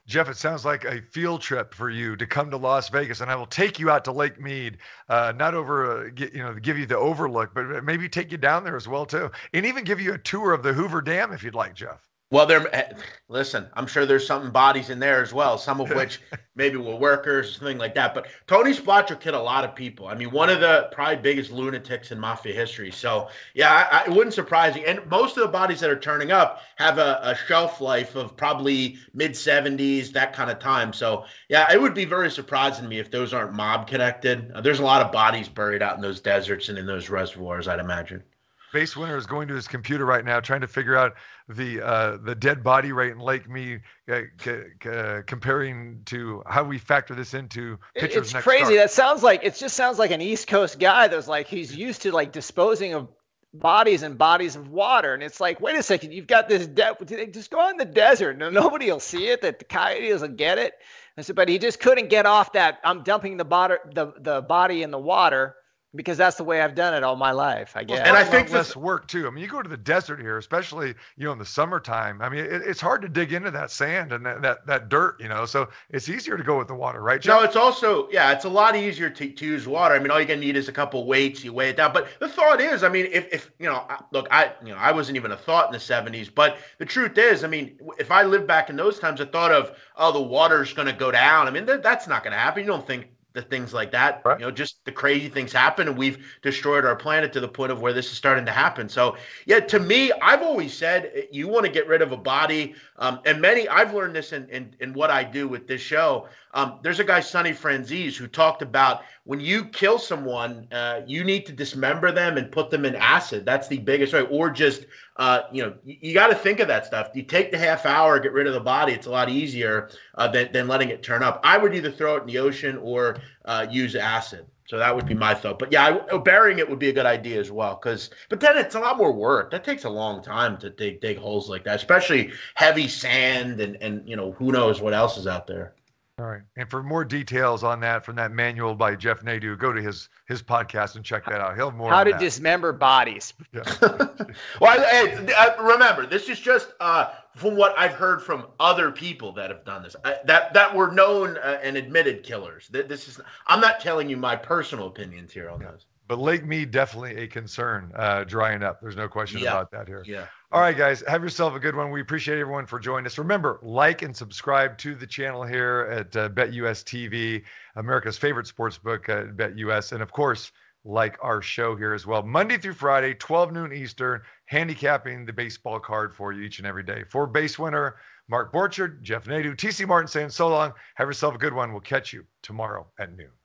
Jeff, it sounds like a field trip for you to come to Las Vegas, and I will take you out to Lake Mead, uh, not over, uh, get, you know, give you the overlook, but maybe take you down there as well too, and even give you a tour of the Hoover Dam if you'd like, Jeff. Well, there. Listen, I'm sure there's some bodies in there as well, some of which maybe were workers, something like that. But Tony Spilotro killed a lot of people. I mean, one of the probably biggest lunatics in mafia history. So yeah, I, I, it wouldn't surprise me. And most of the bodies that are turning up have a, a shelf life of probably mid seventies, that kind of time. So yeah, it would be very surprising to me if those aren't mob connected. Uh, there's a lot of bodies buried out in those deserts and in those reservoirs, I'd imagine. BaseWinner is going to his computer right now, trying to figure out the uh, the dead body rate in Lake Mead, uh, c- c- comparing to how we factor this into pitchers. It's next crazy. Start. That sounds like it just sounds like an East Coast guy that's like he's used to like disposing of bodies and bodies of water, and it's like, wait a second, you've got this depth. Just go out in the desert. No, nobody will see it. That the coyotes will get it. And so, but he just couldn't get off that. I'm dumping the body, the the body in the water. Because that's the way I've done it all my life, I guess. And I think less work too. I mean, you go to the desert here, especially you know in the summertime. I mean, it, it's hard to dig into that sand and that, that that dirt, you know. So it's easier to go with the water, right, Jeff? No, it's also yeah, it's a lot easier to, to use water. I mean, all you gonna need is a couple weights. You weigh it down. But the thought is, I mean, if if you know, look, I you know, I wasn't even a thought in the seventies. But the truth is, I mean, if I lived back in those times, I thought of oh, the water's gonna go down. I mean, th- that's not gonna happen. You don't think. The things like that, right. You know, just the crazy things happen, and we've destroyed our planet to the point of where this is starting to happen. So, yeah, to me, I've always said you want to get rid of a body, um, and many I've learned this in, in in what I do with this show. Um, there's a guy, Sonny Franzese, who talked about when you kill someone, uh, you need to dismember them and put them in acid. That's the biggest way, or just uh, you know, you, you got to think of that stuff. You take the half hour, get rid of the body. It's a lot easier uh, than than letting it turn up. I would either throw it in the ocean or Uh, use acid. So that would be my thought. But yeah, I, burying it would be a good idea as well. Because, but then it's a lot more work. That takes a long time to dig dig holes like that, especially heavy sand and and you know who knows what else is out there. All right. And for more details on that from that manual by Jeff Nadu, go to his his podcast and check that out. He'll have more. How to that. Dismember bodies. Yeah. Well, I, I, I, remember, this is just uh, from what I've heard from other people that have done this, I, that that were known uh, and admitted killers. This is I'm not telling you my personal opinions here on yeah. those. But Lake Mead, definitely a concern, uh, drying up. There's no question yeah. about that here. Yeah. All right, guys, have yourself a good one. We appreciate everyone for joining us. Remember, like and subscribe to the channel here at uh, BetUS T V, America's favorite sports book at BetUS. And, of course, like our show here as well. Monday through Friday, twelve noon Eastern, handicapping the baseball card for you each and every day. For Base Winner, Mark Borchard, Jeff Nadu, T C Martin saying so long. Have yourself a good one. We'll catch you tomorrow at noon.